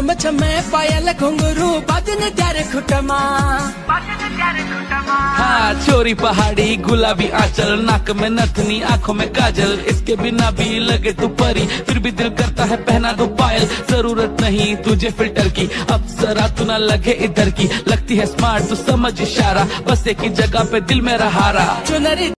में पायल घुंघरू बाजन प्यारे खुटमा, हाँ छोरी पहाड़ी गुलाबी आंचल, नाक में नथनी आंखों में काजल, इसके बिना भी लगे तू परी, फिर भी दिल करता है पहना दो पायल। जरूरत नहीं तुझे फिल्टर की, अब जरा तू ना लगे इधर की, लगती है स्मार्ट तू समझ इशारा, बस एक ही जगह पे दिल मेरा हारा।